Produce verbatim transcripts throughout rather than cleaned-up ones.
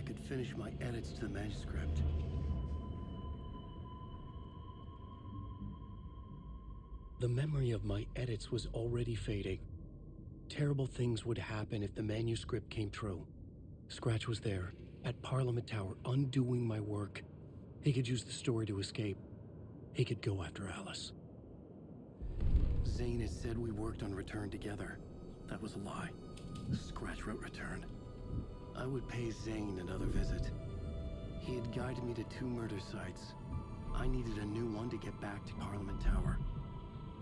I could finish my edits to the manuscript. The memory of my edits was already fading. Terrible things would happen if the manuscript came true. Scratch was there, at Parliament Tower, undoing my work. He could use the story to escape. He could go after Alice. Zane had said we worked on Return together. That was a lie. Scratch wrote Return. I would pay Zane another visit. He had guided me to two murder sites. I needed a new one to get back to Parliament Tower.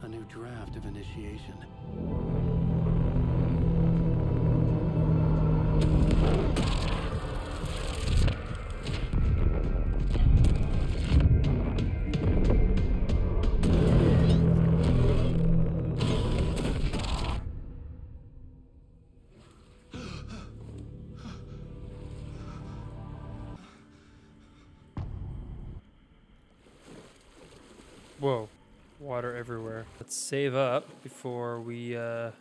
A new draft of Initiation. Whoa, water everywhere. Let's save up before we uh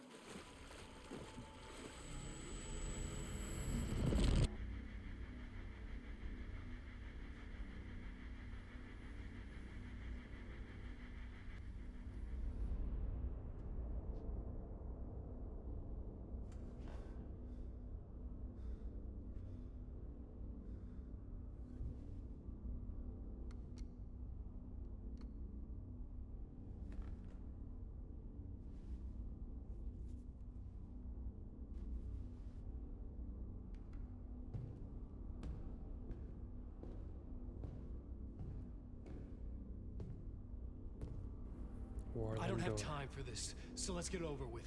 I don't have time for this, so let's get over with.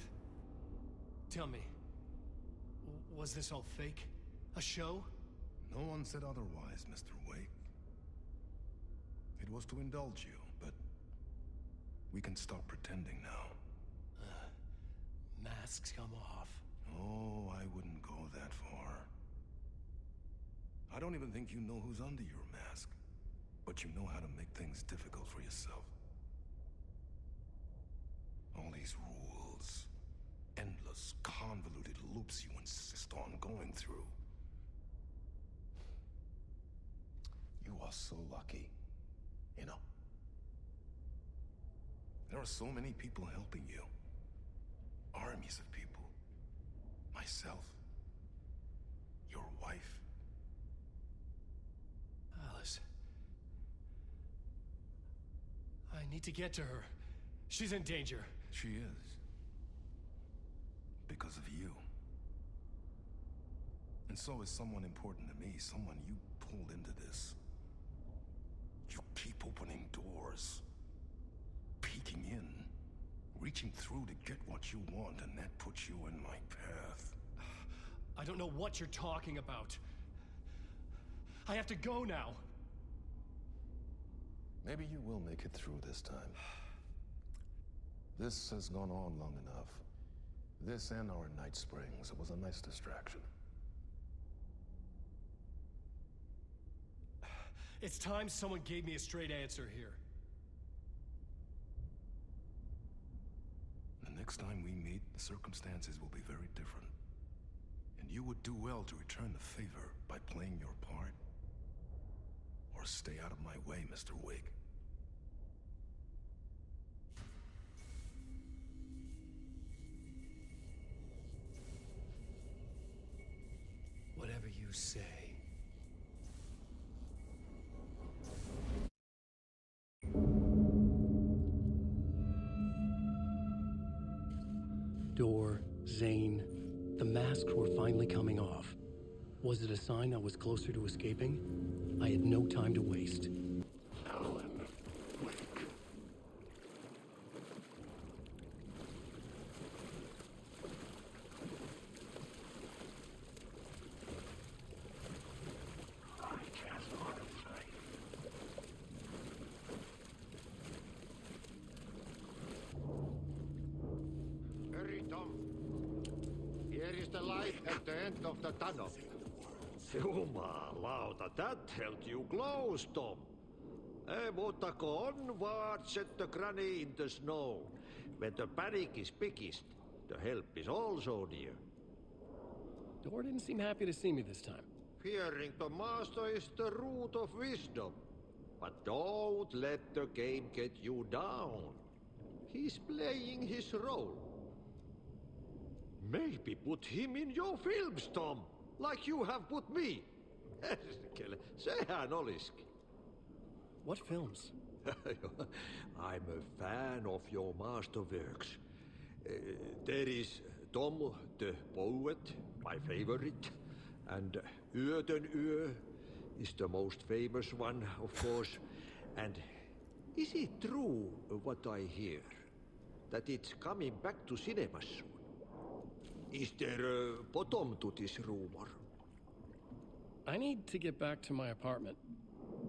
Tell me, was this all fake? A show? No one said otherwise, Mister Wake. It was to indulge you, but we can stop pretending now. Uh, masks come off. Oh, I wouldn't go that far. I don't even think you know who's under your mask, but you know how to make things difficult for yourself. All these rules, endless, convoluted loops you insist on going through. You are so lucky, you know. There are so many people helping you. Armies of people. Myself. Your wife. Alice. I need to get to her. She's in danger. She is. Because of you. And so is someone important to me, someone you pulled into this. You keep opening doors, peeking in, reaching through to get what you want, and that puts you in my path. I don't know what you're talking about. I have to go now. Maybe you will make it through this time. This has gone on long enough. This and our Night Springs. It was a nice distraction. It's time someone gave me a straight answer here. The next time we meet, the circumstances will be very different. And you would do well to return the favor by playing your part. Or stay out of my way, Mister Wake. Whatever you say. Door, Zane, the masks were finally coming off. Was it a sign I was closer to escaping? I had no time to waste. Of the tunnel. Jumala, lauta, that held you close, Tom. Ei muuta kuin on vaan set the granny in the snow. When the panic is biggest, the help is also near. Door didn't seem happy to see me this time. appearing to master is the root of wisdom. But don't let the game get you down. He's playing his role. Maybe put him in your films, Tom, like you have put me. Sehän olisikin. What films? I'm a fan of your masterworks. Uh, there is Tom the Poet, my favorite, and Öden Ö is the most famous one, of course. And is it true what I hear, that it's coming back to cinemas soon? Is there a bottom to this rumor? I need to get back to my apartment.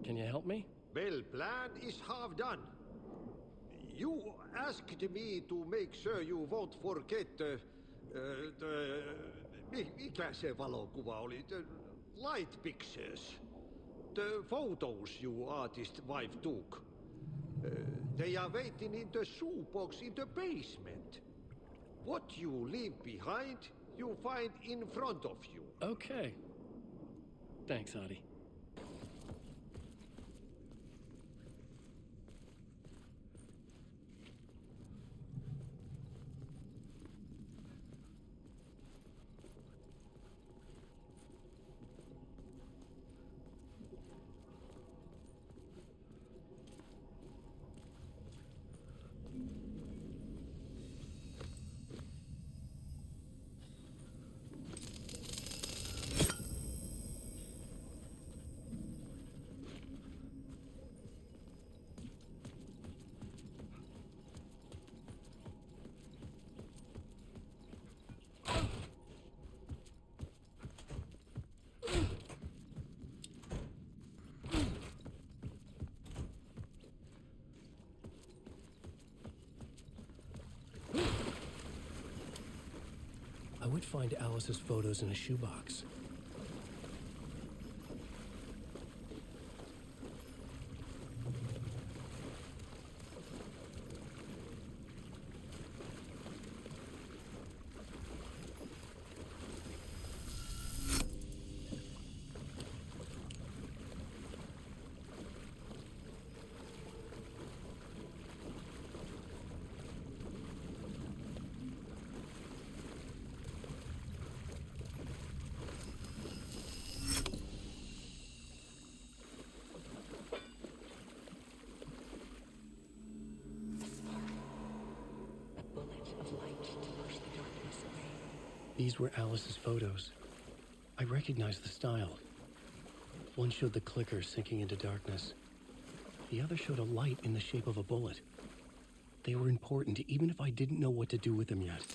Can you help me? Well, plan is half done. You asked me to make sure you won't forget the... Uh, the... Mikä se valokuva oli? The light pictures. The photos you artist wife took. Uh, they are waiting in the shoebox in the basement. What you leave behind, you find in front of you. Okay. Thanks, Adi. I would find Alice's photos in a shoebox. These were Alice's photos. I recognized the style. One showed the clicker sinking into darkness. The other showed a light in the shape of a bullet. They were important, even if I didn't know what to do with them yet.